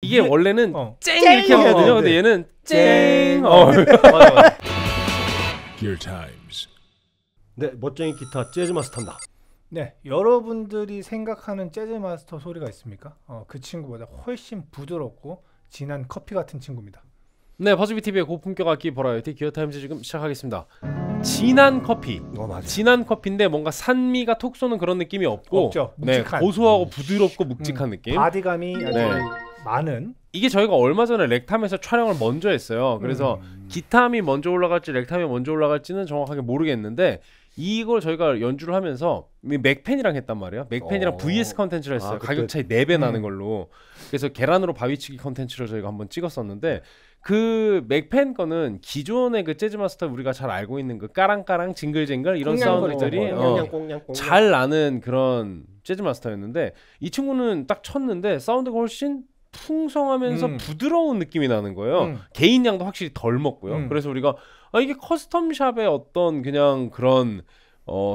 이게 원래는 쨍 이렇게 하거든요. 근데 얘는 쨍. Gear Times. 네, 멋쟁이 기타 재즈마스터 한다. 네, 여러분들이 생각하는 재즈마스터 소리가 있습니까? 그 친구보다 훨씬 부드럽고 진한 커피 같은 친구입니다. 네, 버즈비TV의 고품격 악기 버라이어티 기어타임즈 지금 시작하겠습니다. 진한 커피, 진한 커피인데 뭔가 산미가 톡 쏘는 그런 느낌이 없고 없죠. 묵직한. 네, 고소하고 부드럽고 묵직한 느낌, 바디감이 아주 많은. 이게 저희가 얼마 전에 렉탐에서 촬영을 먼저 했어요. 그래서 기타음이 먼저 올라갈지 렉탐이 먼저 올라갈지는 정확하게 모르겠는데 이걸 저희가 연주를 하면서 맥펜이랑 했단 말이에요. 맥펜이랑 vs 컨텐츠를 했어요. 가격 차이 4배 나는 걸로. 그래서 계란으로 바위치기 컨텐츠를 저희가 한번 찍었었는데 그 맥펜 거는 기존의 그 재즈마스터 우리가 잘 알고 있는 그 까랑까랑 징글징글 이런 사운드들이 잘 나는 그런 재즈마스터였는데 이 친구는 딱 쳤는데 사운드가 훨씬 풍성하면서 부드러운 느낌이 나는 거예요. 개인 양도 확실히 덜 먹고요. 그래서 우리가 이게 커스텀샵의 어떤 그냥 그런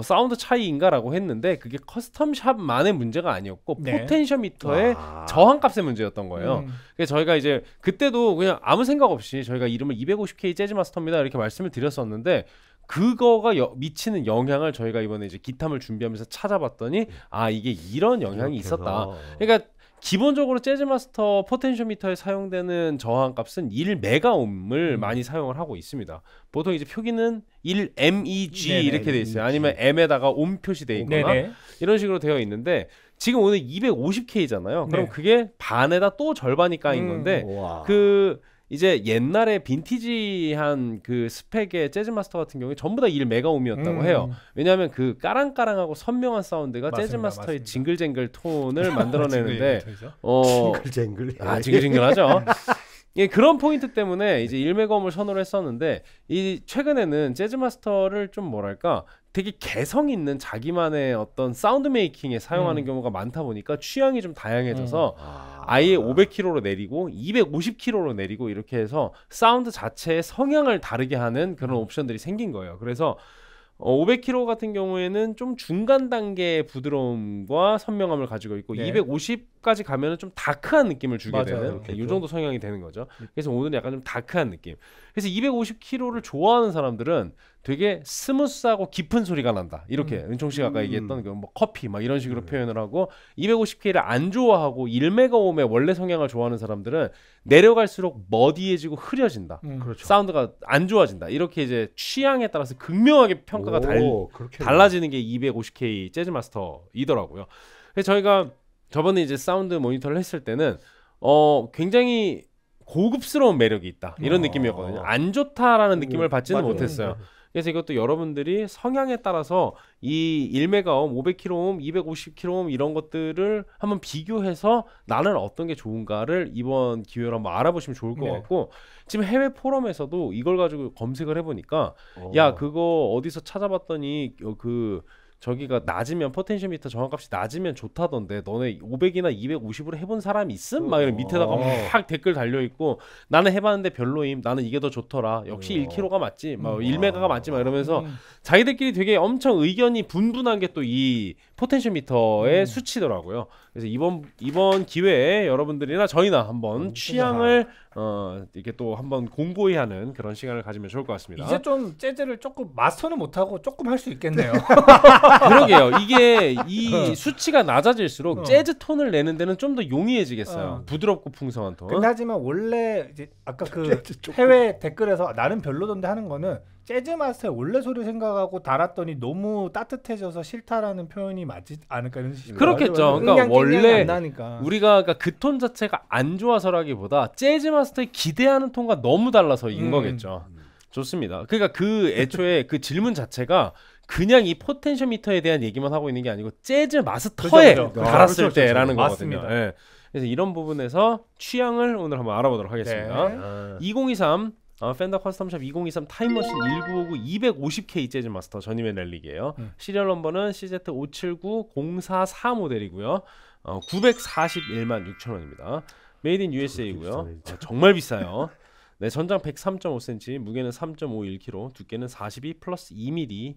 사운드 차이인가 라고 했는데 그게 커스텀샵만의 문제가 아니었고 포텐셔미터의 저항값의 문제였던 거예요. 그래서 저희가 이제 그때도 그냥 아무 생각 없이 저희가 이름을 250K 재즈마스터입니다 이렇게 말씀을 드렸었는데 그거가 미치는 영향을 저희가 이번에 이제 기탐을 준비하면서 찾아봤더니 아 이게 이런 영향이 있었다. 그러니까 기본적으로 재즈마스터 포텐셜미터에 사용되는 저항값은 1메가옴을 많이 사용을 하고 있습니다. 보통 이제 표기는 1MEG 이렇게 돼 있어요. 아니면 M에다가 옴 표시돼 있거나 이런 식으로 되어 있는데 지금 오늘 250K잖아요. 그럼 그게 반에다 또 절반이 까인 건데 그 이제 옛날에 빈티지한 그 스펙의 재즈마스터 같은 경우에 전부 다 1메가옴이었다고 해요. 왜냐하면 그 까랑까랑하고 선명한 사운드가 재즈마스터의 징글쟁글 톤을 만들어내는데 징글쟁글 징글쟁글하죠. 예, 그런 포인트 때문에 이제 1메가옴을 선호를 했었는데 이 최근에는 재즈마스터를 좀 뭐랄까 되게 개성 있는 자기만의 어떤 사운드 메이킹에 사용하는 경우가 많다 보니까 취향이 좀 다양해져서 아예 500kg로 내리고 250kg로 내리고 이렇게 해서 사운드 자체의 성향을 다르게 하는 그런 옵션들이 생긴 거예요. 그래서 500kg 같은 경우에는 좀 중간 단계의 부드러움과 선명함을 가지고 있고 250까지 가면은 좀 다크한 느낌을 주게 되는 이 정도 성향이 되는 거죠. 그래서 오늘은 약간 좀 다크한 느낌. 그래서 250kg를 좋아하는 사람들은 되게 스무스하고 깊은 소리가 난다. 이렇게 은총 씨가 아까 얘기했던 그 뭐 커피 막 이런 식으로 표현을 하고 250K를 안 좋아하고 1메가옴의 원래 성향을 좋아하는 사람들은 내려갈수록 머디해지고 흐려진다. 사운드가 안 좋아진다. 이렇게 이제 취향에 따라서 극명하게 평가가 달라지는 게 250K 재즈마스터이더라고요. 그래서 저희가 저번에 이제 사운드 모니터를 했을 때는 굉장히 고급스러운 매력이 있다. 이런 느낌이었거든요. 안 좋다라는 느낌을 받지는 못했어요. 그래서 이것도 여러분들이 성향에 따라서 이 1메가옴, 500kg옴, 250kg옴 이런 것들을 한번 비교해서 나는 어떤 게 좋은가를 이번 기회로 한번 알아보시면 좋을 것 같고 지금 해외 포럼에서도 이걸 가지고 검색을 해보니까 야 그거 어디서 찾아봤더니 그 저기가 낮으면 포텐셜미터 정확값이 낮으면 좋다던데 너네 500이나 250으로 해본 사람이 있음? 막 이런 밑에다가 막 댓글 달려있고 나는 해봤는데 별로임. 나는 이게 더 좋더라. 역시 1kg가 맞지. 막 1메가가 맞지. 막 이러면서 자기들끼리 되게 엄청 의견이 분분한 게 또 이 포텐셜미터의 수치더라고요. 그래서 이번 기회에 여러분들이나 저희나 한번 취향을 이렇게 또 한번 공고히 하는 그런 시간을 가지면 좋을 것 같습니다. 이제 좀 재즈를 조금 마스터는 못하고 조금 할 수 있겠네요. 그러게요. 이게 이 수치가 낮아질수록 재즈 톤을 내는 데는 좀 더 용이해지겠어요. 부드럽고 풍성한 톤. 근데 하지만 원래 이제 아까 그 해외 댓글에서 나는 별로던데 하는 거는 재즈마스터의 원래 소리 생각하고 달았더니 너무 따뜻해져서 싫다라는 표현이 맞지 않을까 이런 식으로. 그렇겠죠. 그러니까 원래 우리가 그 톤 자체가 안 좋아서라기보다 재즈마스터의 기대하는 톤과 너무 달라서인 거겠죠. 좋습니다. 그러니까 그 애초에 그 질문 자체가 그냥 이 포텐셜미터에 대한 얘기만 하고 있는 게 아니고 재즈마스터에 달았을 때라는 거거든요. 예. 그래서 이런 부분에서 취향을 오늘 한번 알아보도록 하겠습니다. 2023 펜더 커스텀샵 2023 타임머신 1959 250K 재즈마스터 전임의 렐릭이에요. 시리얼 넘버는 CZ579044 모델이고요. 9,416,000원입니다. 메이드 인 USA고요. 정말 비싸요. 네, 전장 103.5cm, 무게는 3.51kg, 두께는 42 플러스 1mm,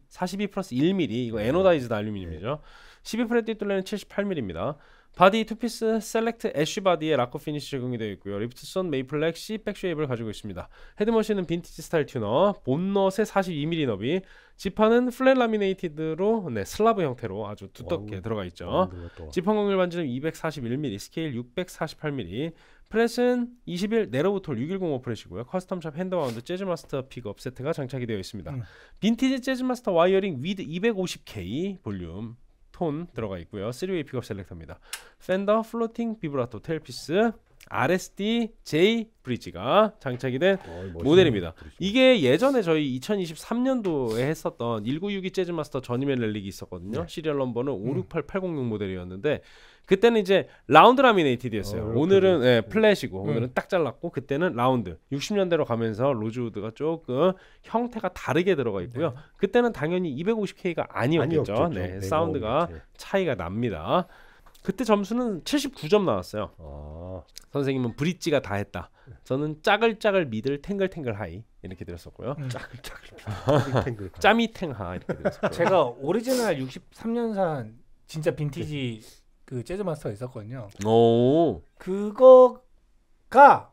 이거 애노다이즈드 알루미늄이죠. 12프렛 뒷둘레는 78mm입니다. 바디 투피스 셀렉트 애쉬 바디에 라커 피니시 적용이 되어 있고요. 리프트선 메이플렉 C 백쉐입을 가지고 있습니다. 헤드머신은 빈티지 스타일 튜너, 본넛의 42mm 너비, 지판은 플랫 라미네이티드로 슬라브 형태로 아주 두텁게 들어가 있죠. 지판공률 반지는 241mm, 스케일 648mm, 프렛은 21 네로브톨 6105 프렛이고요. 커스텀샵 핸더와운드 재즈마스터 픽업 세트가 장착이 되어 있습니다. 빈티지 재즈마스터 와이어링 위드 250K 볼륨 톤 들어가 있고요. 3웨이 픽업 셀렉터입니다. 펜더 플로팅 비브라토 테일피스 RSDJ 브릿지가 장착이 된 모델입니다. 브릿지. 이게 예전에 저희 2023년도에 했었던 1962 재즈마스터 전임의 렐릭이 있었거든요. 네. 시리얼 넘버는 568806 모델이었는데 그때는 이제 라운드 라미네이티드였어요. 오늘은 예, 플랫이고 오늘은 딱 잘랐고 그때는 라운드. 60년대로 가면서 로즈우드가 조금 형태가 다르게 들어가 있고요. 네. 그때는 당연히 250K가 아니었겠죠. 네, 사운드가 차이가 납니다. 그때 점수는 79점 나왔어요. 아. 선생님은 브릿지가 다 했다. 저는 짜글짜글 미들 탱글탱글 하이 이렇게 드렸었고요. 짜글짜글 탱글 짜미탱하 이렇게 드렸었고요. 제가 오리지널 63년산 진짜 빈티지 그 재즈마스터가 있었거든요. 오. 그거가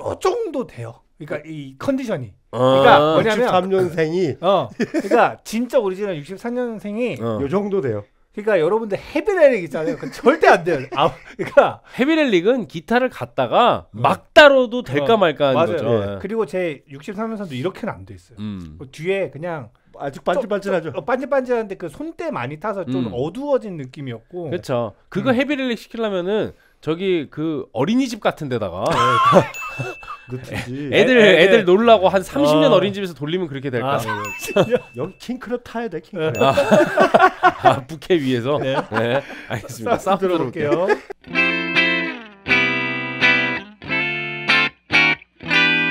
요 정도 돼요. 그러니까 이 컨디션이. 그러니까 뭐냐면 63년생이 그러니까 진짜 오리지널 63년생이 요 정도 돼요. 그러니까 여러분들 헤비렐릭 있잖아요. 절대 안 돼요. 아, 그러니까 헤비렐릭은 기타를 갖다가 막 다뤄도 될까 말까 하는 맞아요. 거죠. 예. 그리고 제 63년산도 이렇게는 안 돼 있어요. 뒤에 그냥 아직 반질반질하죠. 반질반질한데 그 손때 많이 타서 좀 어두워진 느낌이었고. 그렇죠. 그거 헤비렐릭 시키려면은 저기 그 어린이집 같은 데다가 애들 놀라고 한 30년 어린이집에서 돌리면 그렇게 될까? 여기 킹크랩 타야 돼. 킹크랩. 아, 부캐 위에서. 네. 네. 알겠습니다. 싸움 들어볼게요.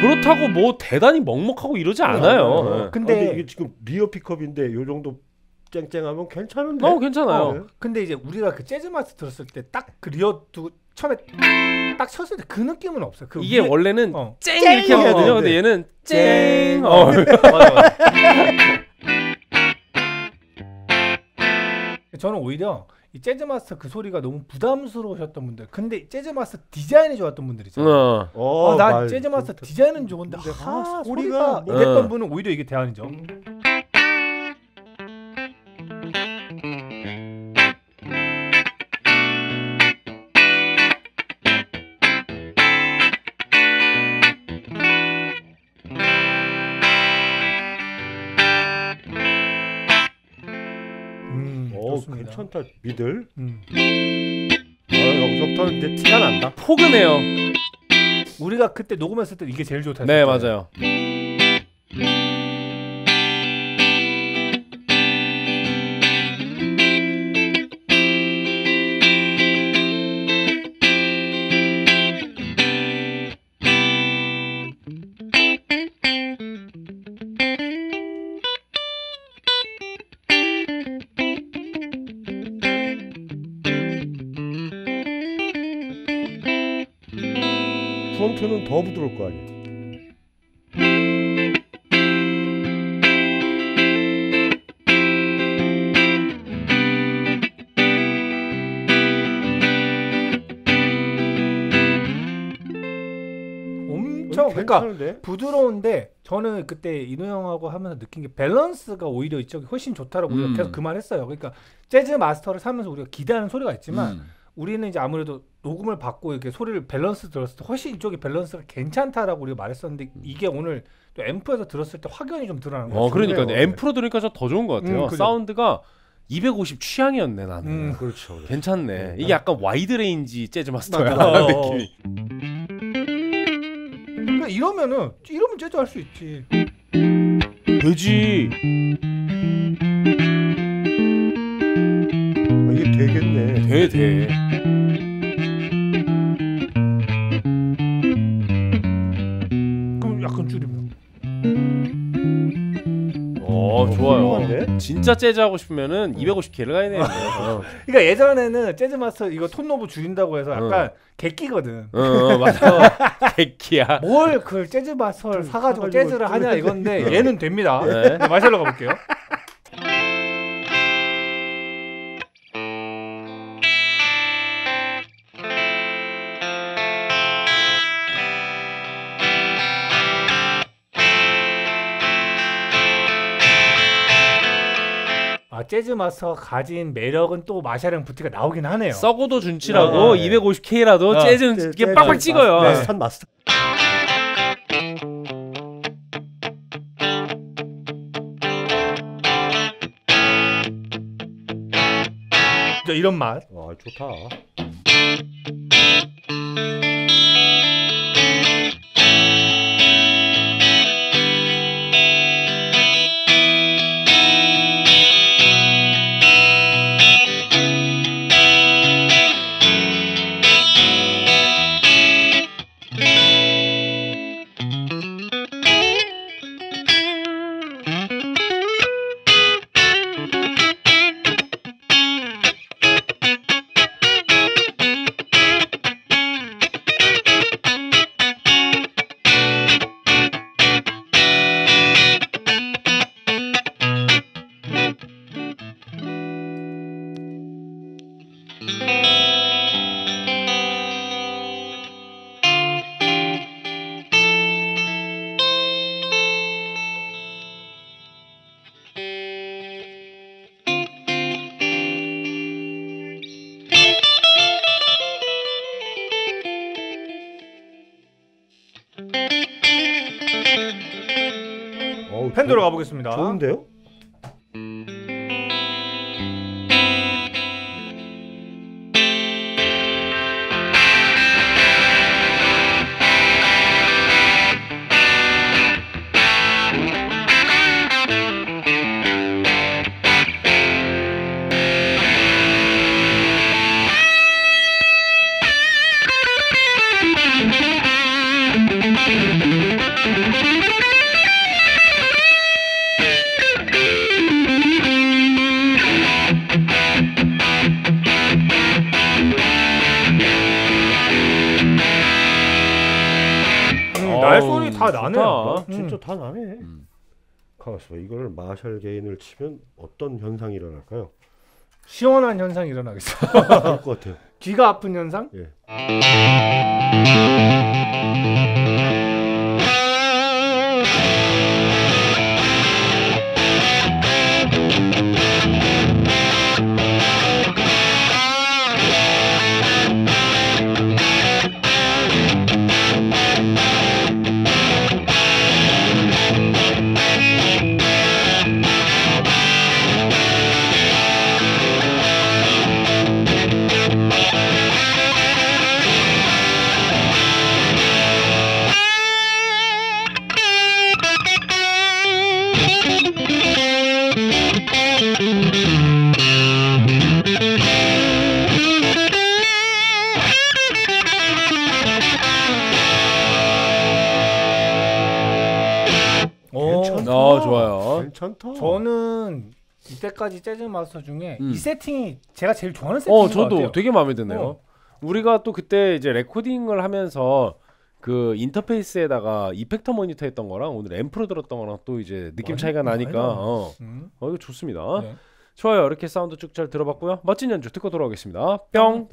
그렇다고 뭐 대단히 먹먹하고 이러지 않아요. 네. 근데 이게 지금 리어 픽업인데 요 정도 쨍쨍하면 괜찮은데? 괜찮아요. 네. 근데 이제 우리가 그 재즈마스터 들었을 때 딱 그 리어 두 처음에 딱 쳤을 때 그 느낌은 없어요. 그 이게 원래는 쨍 이렇게 하거든요. 근데 얘는 쨍. 맞아. 저는 오히려 이 재즈마스터 그 소리가 너무 부담스러우셨던 분들, 근데 재즈마스터 디자인이 좋았던 분들 있잖아요. 난 재즈마스터 디자인은 좋은데 소리가 못했던 분은 오히려 이게 대안이죠. 괜찮다. 미들. 여기서부터는 티가 난다. 포근해요. 우리가 그때 녹음했을 때 이게 제일 좋다. 네, 맞아요. 프론트는 더 부드러울 거 아니에요. 엄청 그러니까 부드러운데 저는 그때 이노 형하고 하면서 느낀 게 밸런스가 오히려 이쪽이 훨씬 좋다라고 우리가 계속 그 말했어요. 그러니까 재즈 마스터를 사면서 우리가 기대하는 소리가 있지만 우리는 이제 아무래도 녹음을 받고 이렇게 소리를 밸런스 들었을 때 훨씬 이쪽이 밸런스가 괜찮다라고 우리가 말했었는데 이게 오늘 또 앰프에서 들었을 때 확연히 좀 드러나는 것 같아요. 그러니까 앰프로 들으니까 더 좋은 것 같아요. 사운드가 250 취향이었네 나는. 그렇죠. 괜찮네. 이게 약간 와이드 레인지 재즈 마스터야. 느낌이. 그러니까 이러면 재즈 할 수 있지. 되지. 이게 되겠네. 돼. 좋아요. 진짜 재즈 하고 싶으면은 250K를 가야 되는데. 그러니까 예전에는 재즈 마스터 이거 톤 노브 줄인다고 해서 약간 객기거든. 맞아. 객기야. 뭘 그걸 재즈 마스터를 사가지고 재즈를 하냐 이건데 얘는 됩니다. 네. 네, 마샬로 가볼게요. 재즈마스터가 가진 매력은 또 마샤랑 부티가 나오긴 하네요. 썩어도 준치라고 네. 250K라도 재즈는 이게 빡빡 찍어요. 네. 마스터. 이런 맛. 와, 좋다. 펜더로 가보겠습니다. 좋은데요? 날소리 다 나네. 진짜 다 나네. 가만있어. 이걸 마샬 게인을 치면 어떤 현상이 일어날까요? 시원한 현상이 일어나겠어. 그럴 것 같아요. 귀가 아픈 현상? 예. 좋아요. 괜찮다. 저는 이때까지 재즈 마스터 중에 이 세팅이 제가 제일 좋아하는 세팅인 것 같아요. 저도 되게 마음에 드네요. 우리가 또 그때 이제 레코딩을 하면서 그 인터페이스에다가 이펙터 모니터 했던 거랑 오늘 앰프로 들었던 거랑 또 이제 느낌 차이가 나니까 이거 좋습니다. 네. 좋아요. 이렇게 사운드 쭉 잘 들어봤고요. 멋진 연주 듣고 돌아오겠습니다. 뿅.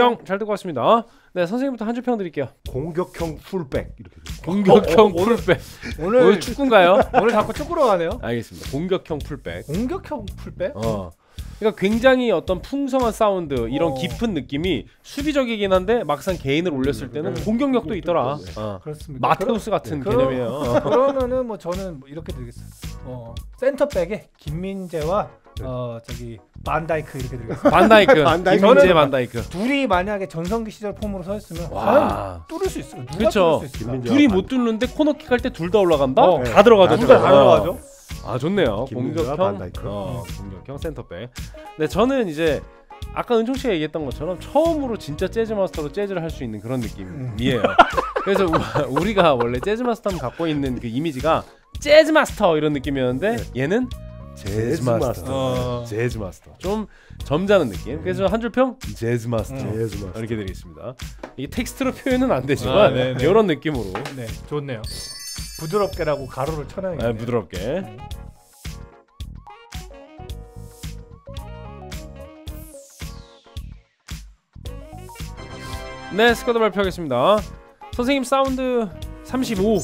뿅! 잘 듣고 왔습니다. 네, 선생님부터 한 줄 평 드릴게요. 공격형 풀백 이렇게. 공격형 풀백. 오늘 축구인가요? 오늘 자꾸 축구로 가네요. 알겠습니다. 공격형 풀백. 공격형 풀백? 그러니까 굉장히 어떤 풍성한 사운드, 이런 깊은 느낌이 수비적이긴 한데 막상 개인을 올렸을 때는 공격력도 있더라. 그렇습니다. 마테우스 같은 개념이에요. 그러면은 뭐 저는 이렇게 드리겠습니다. 센터백에 김민재와 저기 반다이크 이렇게 드리겠습니다. 반다이크. 김민재, 반다이크. 둘이 만약에 전성기 시절 폼으로 서 있으면 과연 뚫을 수 있을까? 누가 뚫을 수 있을까? 둘이 못 뚫는데 코너킥 할 때 둘 다 올라간다? 다 들어가죠. 둘 다 들어가죠. 아, 좋네요. 공격형, 공격형 센터백. 네, 저는 이제 아까 은총 씨가 얘기했던 것처럼 처음으로 진짜 재즈 마스터로 재즈를 할 수 있는 그런 느낌이에요. 그래서 우리가 원래 재즈 마스터 하면 갖고 있는 그 이미지가 재즈 마스터 이런 느낌이었는데 얘는 재즈마스터. 재즈마스터. 좀 점잖은 느낌. 그래서 한 줄 평? 재즈마스터. 이렇게 드리겠습니다. 이게 텍스트로 표현은 안 되지만 이런 느낌으로. 네, 좋네요. 부드럽게라고 가로를 쳐놔야겠네. 아, 부드럽게. 네, 스쿼드 발표하겠습니다. 선생님 사운드 35,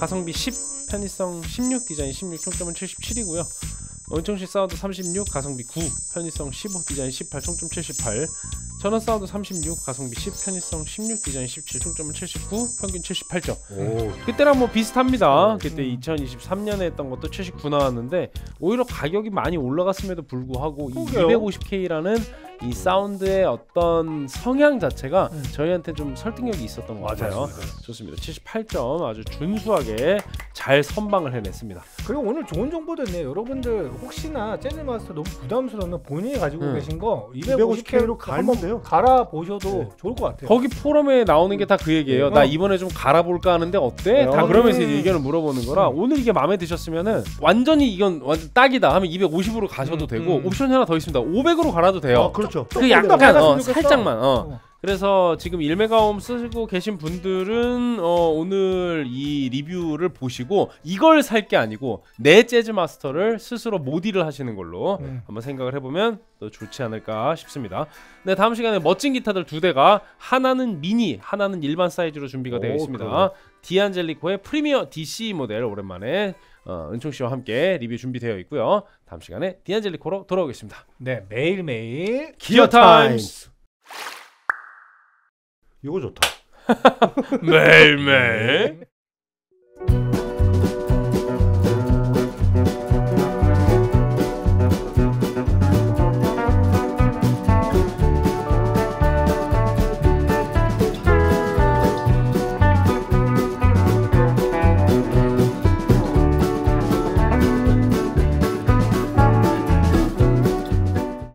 가성비 10, 편의성 16, 디자인 16, 총점은 77이고요. 은총씨 사운드 36, 가성비 9, 편의성 15, 디자인 18, 총점 78. 전원 사운드 36, 가성비 10, 편의성 16, 디자인 17, 총점은 79, 평균 78점. 그때랑 뭐 비슷합니다. 그때 2023년에 했던 것도 79 나왔는데 오히려 가격이 많이 올라갔음에도 불구하고 이 250K라는 이 사운드의 어떤 성향 자체가 저희한테 좀 설득력이 있었던 것 같아요. 맞습니다. 좋습니다. 78점 아주 준수하게 잘 선방을 해냈습니다. 그리고 오늘 좋은 정보도 있네요. 여러분들 혹시나 재즈마스터 너무 부담스러우면 본인이 가지고 계신 거 250K로 갈면 갈아 보셔도 좋을 것 같아요. 거기 포럼에 나오는 게 다 그 얘기예요. 나 이번에 좀 갈아볼까 하는데 어때? 다 그러면서 이제 의견을 물어보는 거라 오늘 이게 마음에 드셨으면은 완전히 이건 완전 딱이다 하면 250으로 가셔도 되고 옵션이 하나 더 있습니다. 500으로 갈아도 돼요. 그렇죠. 그 약간 살짝만. 그래서 지금 1메가옴 쓰고 계신 분들은 오늘 이 리뷰를 보시고 이걸 살 게 아니고 내 재즈 마스터를 스스로 모디를 하시는 걸로 한번 생각을 해보면 더 좋지 않을까 싶습니다. 네, 다음 시간에 멋진 기타들 두 대가 하나는 미니, 하나는 일반 사이즈로 준비가 되어 있습니다. 그래. 디안젤리코의 프리미어 DC 모델 오랜만에 은총 씨와 함께 리뷰 준비되어 있고요. 다음 시간에 디안젤리코로 돌아오겠습니다. 네, 매일매일 기어 타임스. 이거 좋다. 매일매일